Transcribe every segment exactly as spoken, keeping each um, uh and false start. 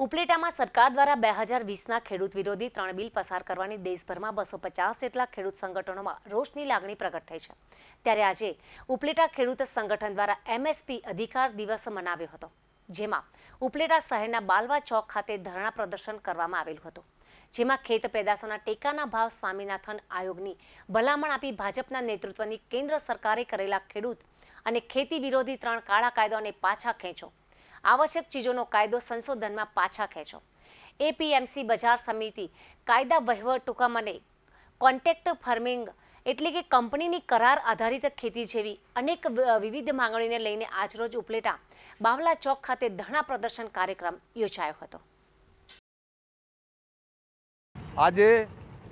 ઉપલેટામાં સરકાર દ્વારા બે હજાર વીસ ના ખેડૂત વિરોધી ત્રણ બિલ પસાર કરવાની દેશભરમાં બસો પચાસ જેટલા ખેડૂત સંગઠનોમાં રોષની લાગણી પ્રગટ થઈ છે। ત્યારે આજે ઉપલેટા ખેડૂત સંગઠન દ્વારા એમએસપી અધિકાર દિવસ મનાવ્યો હતો, જેમાં ઉપલેટા શહેરના બાલવા ચોક ખાતે ધરણા પ્રદર્શન કરવામાં આવેલું હતું, જેમાં ખેત પેદાશોના ટેકાના ભાવ સ્વામિનાથન આયોગની ભલામણ આપી ભાજપના નેતૃત્વની કેન્દ્ર સરકારે કરેલા ખેડૂત અને ખેતી વિરોધી ત્રણ કાળા કાયદાઓને પાછા ખેંચો, आवश्यक चीजों कायदो संशोधन में पाछा खेचो, एपीएमसी बजार समिति कायदा वहीवट टूंकामने कॉन्ट्रेक्ट फार्मिंग एटले कि कंपनीनी करार आधारित खेती जेवी अनेक विविध मांगणीने लईने आजरोज उपलेटा बावला चौक खाते धरना प्रदर्शन कार्यक्रम योजायो हतो। आज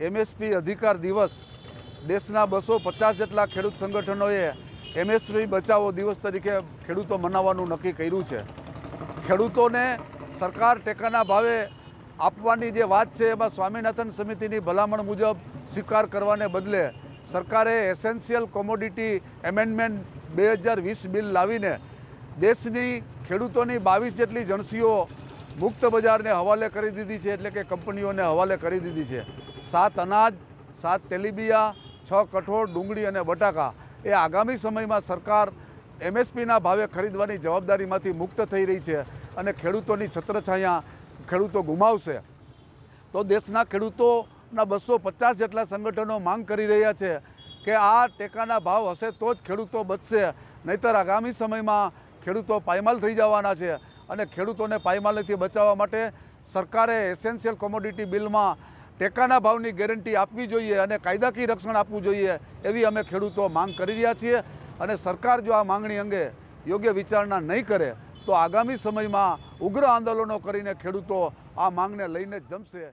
एमएसपी अधिकार दिवस देशना बसो पचास जेटला खेडूत संगठनोए एमएसपी बचाओ दिवस तरीके खेडूतो मनाववानुं नक्की कर्युं छे। ખેડૂતોને સરકાર ટેકાના ભાવે આપવાની જે વાત છે એમાં સ્વામિનાથન સમિતિની ભલામણ મુજબ સ્વીકાર કરવાને બદલે સરકારે એસેન્શિયલ કોમોડિટી એમેન્ડમેન્ટ બે હજાર વીસ બિલ લાવીને દેશની ખેડૂતોની બાવીસ જેટલી જણસીઓ મુક્ત બજારને હવાલે કરી દીધી છે, એટલે કે કંપનીઓને હવાલે કરી દીધી છે। સાત અનાજ, સાત તેલીબિયા, છ કઠોળ, ડુંગળી અને બટાકા એ આગામી સમયમાં સરકાર એમએસપીના ભાવે ખરીદવાની જવાબદારીમાંથી મુક્ત થઈ રહી છે અને ખેડૂતોની છત્રછાયા ખેડૂતો ગુમાવશે। તો દેશના ખેડૂતોના બસો પચાસ જેટલા સંગઠનો માંગ કરી રહ્યા છે કે આ ટેકાના ભાવ હશે તો જ ખેડૂતો બચશે, નહીંતર આગામી સમયમાં ખેડૂતો પાયમાલ થઈ જવાના છે। અને ખેડૂતોને પાયમાલથી બચાવવા માટે સરકારે એસેન્શિયલ કોમોડિટી બિલમાં ટેકાના ભાવની ગેરંટી આપવી જોઈએ અને કાયદાકીય રક્ષણ આપવું જોઈએ, એવી અમે ખેડૂતો માંગ કરી રહ્યા છીએ। અને સરકાર જો આ માંગણી અંગે યોગ્ય વિચારણા નહીં કરે તો આગામી સમયમાં ઉગ્ર આંદોલનો કરીને ખેડૂતો આ માંગને લઈને જમશે।